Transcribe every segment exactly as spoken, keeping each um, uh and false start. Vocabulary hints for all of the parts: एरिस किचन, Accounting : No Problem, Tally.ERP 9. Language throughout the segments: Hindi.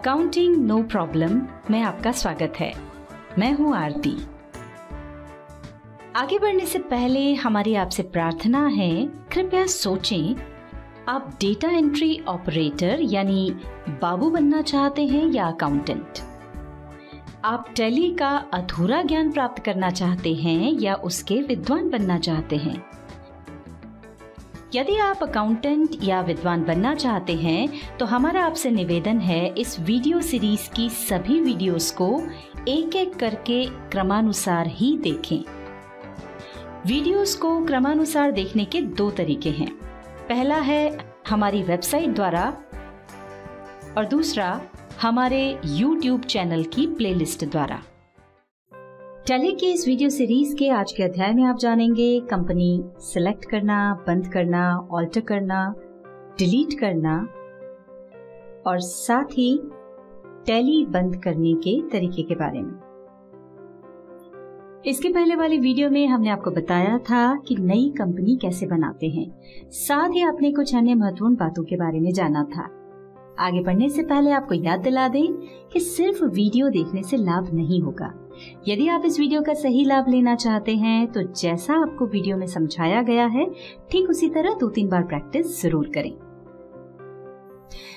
अकाउंटिंग नो प्रॉब्लम में आपका स्वागत है। मैं हूं आरती। आगे बढ़ने से पहले हमारी आपसे प्रार्थना है, कृपया सोचें, आप डेटा एंट्री ऑपरेटर यानी बाबू बनना चाहते हैं या अकाउंटेंट? आप टैली का अधूरा ज्ञान प्राप्त करना चाहते हैं या उसके विद्वान बनना चाहते हैं? यदि आप अकाउंटेंट या विद्वान बनना चाहते हैं तो हमारा आपसे निवेदन है, इस वीडियो सीरीज की सभी वीडियोस को एक एक करके क्रमानुसार ही देखें। वीडियोस को क्रमानुसार देखने के दो तरीके हैं। पहला है हमारी वेबसाइट द्वारा और दूसरा हमारे यूट्यूब चैनल की प्लेलिस्ट द्वारा। टैली की इस वीडियो सीरीज के आज के अध्याय में आप जानेंगे कंपनी सिलेक्ट करना, बंद करना, ऑल्टर करना, डिलीट करना और साथ ही टैली बंद करने के तरीके के बारे में। इसके पहले वाली वीडियो में हमने आपको बताया था कि नई कंपनी कैसे बनाते हैं, साथ ही आपने कुछ अन्य महत्वपूर्ण बातों के बारे में जाना था। आगे बढ़ने से पहले आपको याद दिला दें कि सिर्फ वीडियो देखने से लाभ नहीं होगा। यदि आप इस वीडियो का सही लाभ लेना चाहते हैं तो जैसा आपको वीडियो में समझाया गया है, ठीक उसी तरह दो तीन बार प्रैक्टिस जरूर करें।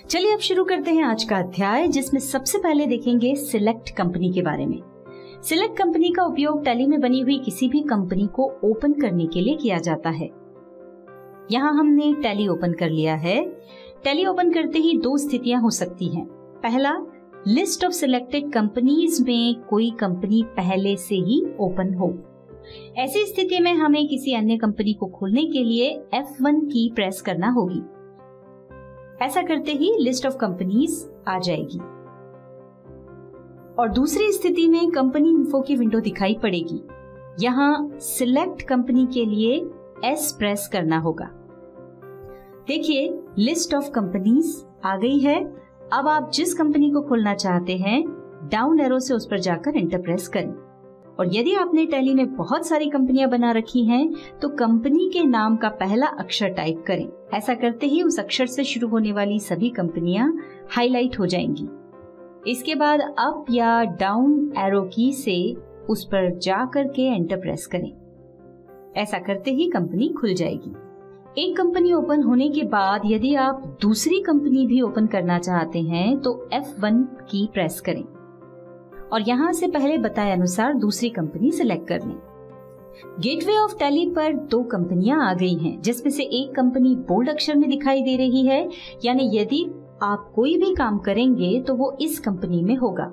चलिए अब शुरू करते हैं आज का अध्याय, जिसमें सबसे पहले देखेंगे सिलेक्ट कंपनी के बारे में। सिलेक्ट कंपनी का उपयोग टैली में बनी हुई किसी भी कंपनी को ओपन करने के लिए किया जाता है। यहाँ हमने टैली ओपन कर लिया है। टैली ओपन करते ही दो स्थितियां हो सकती हैं। पहला, लिस्ट ऑफ सिलेक्टेड कंपनीज में कोई कंपनी पहले से ही ओपन हो। ऐसी स्थिति में हमें किसी अन्य कंपनी को खोलने के लिए एफ वन की प्रेस करना होगी। ऐसा करते ही लिस्ट ऑफ कंपनीज आ जाएगी। और दूसरी स्थिति में कंपनी इन्फो की विंडो दिखाई पड़ेगी। यहाँ सिलेक्ट कंपनी के लिए एस प्रेस करना होगा। देखिए, लिस्ट ऑफ कंपनीज आ गई है। अब आप जिस कंपनी को खोलना चाहते हैं, डाउन एरो से उस पर जाकर एंटर प्रेस करें। और यदि आपने टैली में बहुत सारी कंपनियां बना रखी हैं, तो कंपनी के नाम का पहला अक्षर टाइप करें। ऐसा करते ही उस अक्षर से शुरू होने वाली सभी कंपनियां हाईलाइट हो जाएंगी। इसके बाद अप या डाउन एरो की से उस पर जाकर के एंटर प्रेस करें। ऐसा करते ही कंपनी खुल जाएगी। एक कंपनी ओपन होने के बाद यदि आप दूसरी कंपनी भी ओपन करना चाहते हैं तो एफ वन की प्रेस करें और यहाँ से पहले बताए अनुसार दूसरी कंपनी सिलेक्ट कर लें। गेटवे ऑफ टैली पर दो कंपनियां आ गई हैं, जिसमें से एक कंपनी बोल्ड अक्षर में दिखाई दे रही है, यानी यदि आप कोई भी काम करेंगे तो वो इस कंपनी में होगा।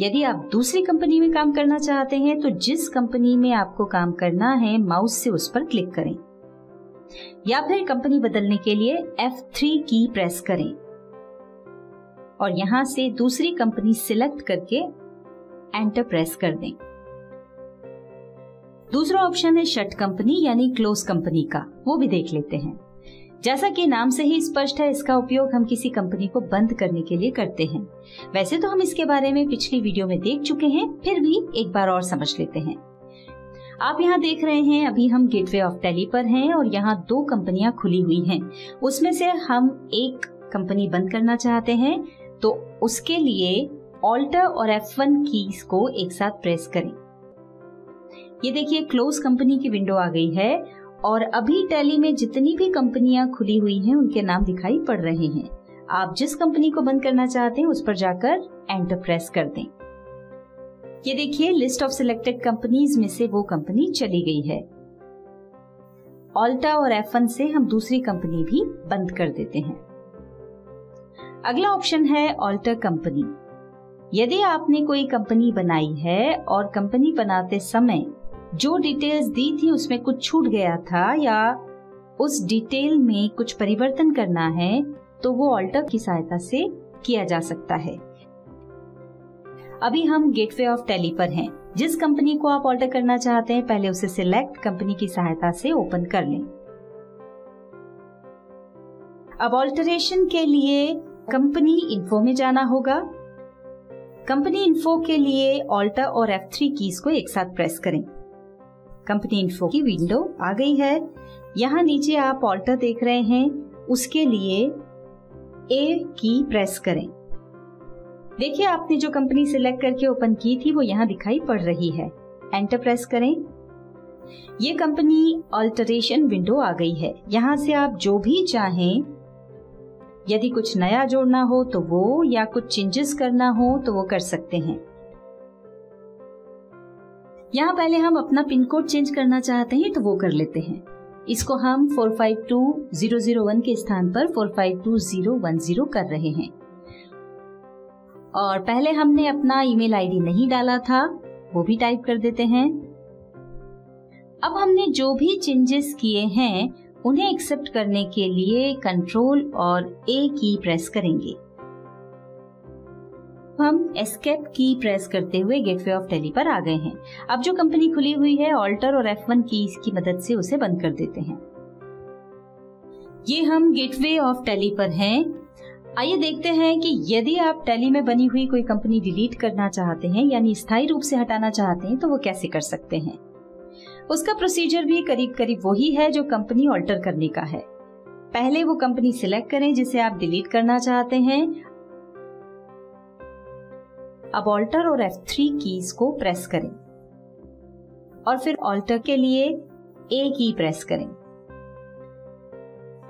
यदि आप दूसरी कंपनी में काम करना चाहते हैं तो जिस कंपनी में आपको काम करना है, माउस से उस पर क्लिक करें या फिर कंपनी बदलने के लिए एफ थ्री की प्रेस करें और यहां से दूसरी कंपनी सिलेक्ट करके एंटर प्रेस कर दें। दूसरा ऑप्शन है शट कंपनी यानी क्लोज कंपनी का, वो भी देख लेते हैं। जैसा कि नाम से ही स्पष्ट है, इसका उपयोग हम किसी कंपनी को बंद करने के लिए करते हैं। वैसे तो हम इसके बारे में पिछली वीडियो में देख चुके हैं, फिर भी एक बार और समझ लेते हैं। आप यहाँ देख रहे हैं, अभी हम गेटवे ऑफ टैली पर हैं और यहाँ दो कंपनियां खुली हुई हैं। उसमें से हम एक कंपनी बंद करना चाहते हैं तो उसके लिए ऑल्टर और एफ वन कीज को एक साथ प्रेस करें। ये देखिए, क्लोज कंपनी की विंडो आ गई है और अभी टैली में जितनी भी कंपनियां खुली हुई हैं उनके नाम दिखाई पड़ रहे हैं। आप जिस कंपनी को बंद करना चाहते हैं उस पर जाकर एंटर प्रेस कर दें। ये देखिए, लिस्ट ऑफ सिलेक्टेड कंपनीज में से वो कंपनी चली गई है। ऑल्टा और एफ वन से हम दूसरी कंपनी भी बंद कर देते हैं। अगला ऑप्शन है ऑल्टर कंपनी। यदि आपने कोई कंपनी बनाई है और कंपनी बनाते समय जो डिटेल्स दी थी उसमें कुछ छूट गया था या उस डिटेल में कुछ परिवर्तन करना है तो वो ऑल्टर की सहायता से किया जा सकता है। अभी हम गेटवे ऑफ टैली पर हैं। जिस कंपनी को आप ऑल्टर करना चाहते हैं पहले उसे सिलेक्ट कंपनी की सहायता से ओपन कर लें। अब ऑल्टरेशन के लिए कंपनी इन्फो में जाना होगा। कंपनी इन्फो के लिए ऑल्टर और एफ थ्री कीज को एक साथ प्रेस करें। कंपनी इन्फो की विंडो आ गई है। यहाँ नीचे आप ऑल्टर देख रहे हैं, उसके लिए ए की प्रेस करें देखिए आपने जो कंपनी सिलेक्ट करके ओपन की थी वो यहाँ दिखाई पड़ रही है। एंटर प्रेस करें। ये कंपनी अल्टरेशन विंडो आ गई है। यहाँ से आप जो भी चाहें, यदि कुछ नया जोड़ना हो तो वो, या कुछ चेंजेस करना हो तो वो कर सकते हैं। यहाँ पहले हम अपना पिन कोड चेंज करना चाहते हैं तो वो कर लेते हैं। इसको हम four five two zero zero one के स्थान पर four five two zero one zero कर रहे हैं। और पहले हमने अपना ईमेल आईडी नहीं डाला था, वो भी टाइप कर देते हैं। अब हमने जो भी चेंजेस किए हैं उन्हें एक्सेप्ट करने के लिए कंट्रोल और ए की प्रेस करेंगे। हम एस्केप की प्रेस करते हुए गेटवे ऑफ टैली पर आ गए हैं। अब जो कंपनी खुली हुई है, ऑल्टर और एफ वन कीज की मदद से उसे बंद कर देते हैं। ये हम गेटवे ऑफ टैली पर हैं। आइए देखते हैं कि यदि आप टैली में बनी हुई कोई कंपनी डिलीट करना चाहते हैं, यानी स्थायी रूप से हटाना चाहते हैं, तो वो कैसे कर सकते हैं। उसका प्रोसीजर भी करीब करीब वही है जो कंपनी ऑल्टर करने का है। पहले वो कंपनी सिलेक्ट करें जिसे आप डिलीट करना चाहते हैं। अब ऑल्टर और एफ थ्री कीज को प्रेस करें और फिर ऑल्टर के लिए ए की प्रेस करें।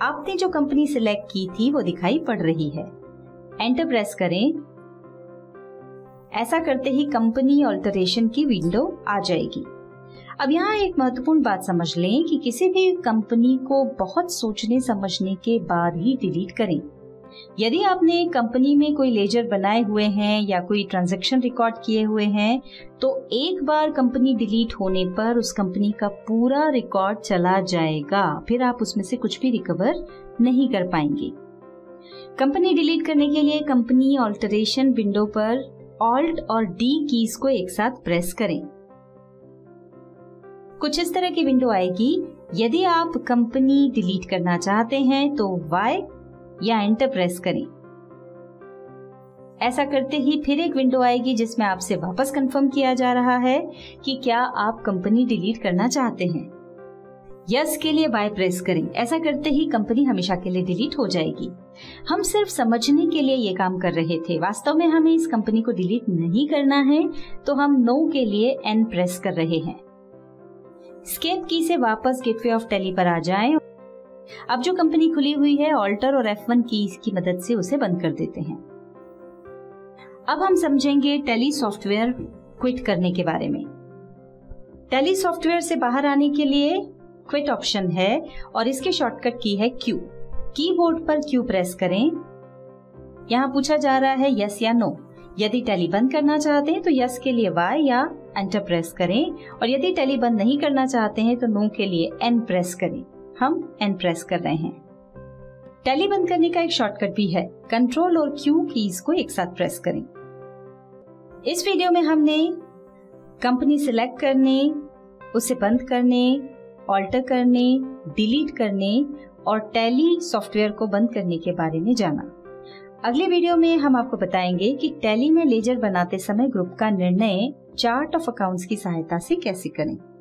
आपने जो कंपनी सिलेक्ट की थी वो दिखाई पड़ रही है। एंटर प्रेस करें। ऐसा करते ही कंपनी ऑल्टरेशन की विंडो आ जाएगी। अब यहाँ एक महत्वपूर्ण बात समझ लें कि किसी भी कंपनी को बहुत सोचने समझने के बाद ही डिलीट करें। यदि आपने कंपनी में कोई लेजर बनाए हुए हैं या कोई ट्रांजैक्शन रिकॉर्ड किए हुए हैं, तो एक बार कंपनी डिलीट होने पर उस कंपनी का पूरा रिकॉर्ड चला जाएगा, फिर आप उसमें से कुछ भी रिकवर नहीं कर पाएंगे। कंपनी डिलीट करने के लिए कंपनी ऑल्टरेशन विंडो पर ऑल्ट और डी कीज को एक साथ प्रेस करें। कुछ इस तरह की विंडो आएगी। यदि आप कंपनी डिलीट करना चाहते हैं तो वाई या एंटर प्रेस करें। ऐसा करते ही फिर एक विंडो आएगी जिसमें आपसे वापस कंफर्म किया जा रहा है कि क्या आप कंपनी डिलीट करना चाहते हैं। यस के लिए बाय प्रेस करें। ऐसा करते ही कंपनी हमेशा के लिए डिलीट हो जाएगी। हम सिर्फ समझने के लिए ये काम कर रहे थे, वास्तव में हमें इस कंपनी को डिलीट नहीं करना है, तो हम नो के लिए एन प्रेस कर रहे हैं। एस्केप की से वापस गेटवे ऑफ टैली पर आ जाएं। अब जो कंपनी खुली हुई है, ऑल्टर और एफ वन कीज की मदद से उसे बंद कर देते हैं। अब हम समझेंगे टैली सॉफ्टवेयर क्विट करने के बारे में। टैली सॉफ्टवेयर से बाहर आने के लिए क्विट ऑप्शन है और इसके शॉर्टकट की है क्यू। कीबोर्ड पर क्यू प्रेस करें। यहाँ पूछा जा रहा है यस या नो। यदि टैली बंद करना चाहते हैं तो यस के लिए वाई या एंटर प्रेस करें, और यदि टैली बंद नहीं करना चाहते हैं तो नो के लिए एन प्रेस करें। हम एन प्रेस कर रहे हैं। टैली बंद करने का एक शॉर्टकट भी है, कंट्रोल और क्यू कीज को एक साथ प्रेस करें। इस वीडियो में हमने कंपनी सिलेक्ट करने, उसे बंद करने, ऑल्टर करने, डिलीट करने और टैली सॉफ्टवेयर को बंद करने के बारे में जाना। अगले वीडियो में हम आपको बताएंगे कि टैली में लेजर बनाते समय ग्रुप का निर्णय चार्ट ऑफ अकाउंट्स की सहायता से कैसे करें।